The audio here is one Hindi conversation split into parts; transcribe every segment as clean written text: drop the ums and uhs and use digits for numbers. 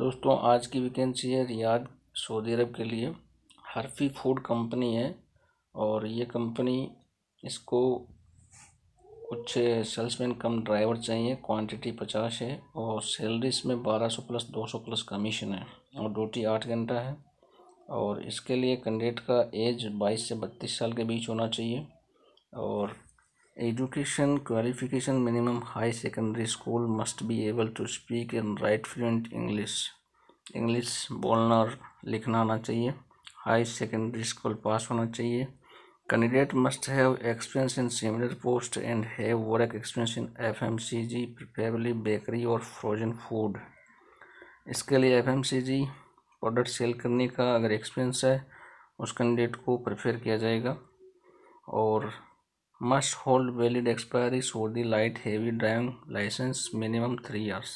दोस्तों आज की वैकेंसी है रियाद सऊदी अरब के लिए। हर्फी फूड कंपनी है और ये कंपनी, इसको कुछ सेल्समैन कम ड्राइवर चाहिए। क्वांटिटी 50 है और सैलरी इसमें 1200 प्लस 200 प्लस कमीशन है और ड्यूटी 8 घंटा है। और इसके लिए कैंडिडेट का एज 22 से 32 साल के बीच होना चाहिए और education qualification minimum high secondary school. Must be able to speak and write fluent English बोलना और लिखना आना चाहिए। हाई सेकेंडरी स्कूल पास होना चाहिए। Candidate must have experience in similar post and have work experience in FMCG, preferably bakery और फ्रोजन फूड। इसके लिए FMCG प्रोडक्ट सेल करने का अगर एक्सपीरियंस है उस कैंडिडेट को प्रेफर किया जाएगा। और must hold valid expiry Saudi light heavy driving licence minimum 3 years.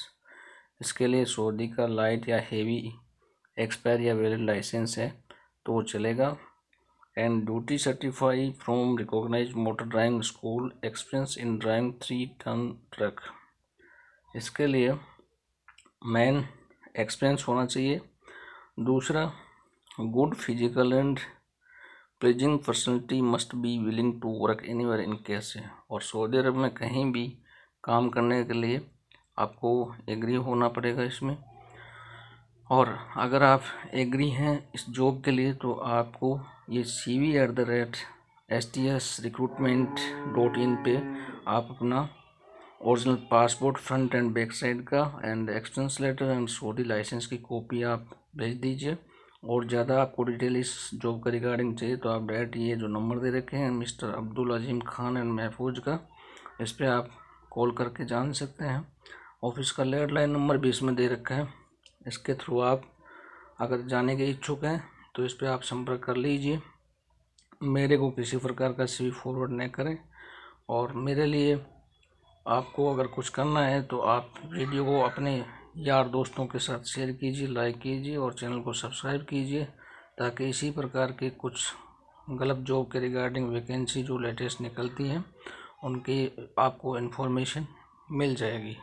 इसके लिए सऊदी का लाइट या हेवी एक्सपायरी या वैलिड लाइसेंस है तो चलेगा। And duty certify from recognise motor driving school. Experience in driving 3 ton truck. इसके लिए मेन एक्सपीरियंस होना चाहिए। दूसरा, good physical and pleasing personality. Must be willing to work anywhere in case. और सऊदी अरब में कहीं भी काम करने के लिए आपको एग्री होना पड़ेगा इसमें। और अगर आप एग्री हैं इस जॉब के लिए तो आपको ये CV@STSRecruitment.in पे आप अपना original passport front and back side का एंड एक्सटेंस लेटर एंड सऊदी लाइसेंस की कॉपी आप भेज दीजिए। और ज़्यादा आपको डिटेल इस जॉब का रिगार्डिंग चाहिए तो आप डायरेक्ट ये जो नंबर दे रखे हैं मिस्टर अब्दुल अजीम खान एंड महफूज का, इस पर आप कॉल करके जान सकते हैं। ऑफिस का लैंडलाइन नंबर भी इसमें दे रखा है, इसके थ्रू आप अगर जाने के इच्छुक हैं तो इस पर आप संपर्क कर लीजिए। मेरे को किसी प्रकार का CV फॉरवर्ड नहीं करें। और मेरे लिए आपको अगर कुछ करना है तो आप वीडियो को अपने यार दोस्तों के साथ शेयर कीजिए, लाइक कीजिए और चैनल को सब्सक्राइब कीजिए ताकि इसी प्रकार के कुछ गलत जॉब के रिगार्डिंग वैकेंसी जो लेटेस्ट निकलती हैं उनकी आपको इन्फॉर्मेशन मिल जाएगी।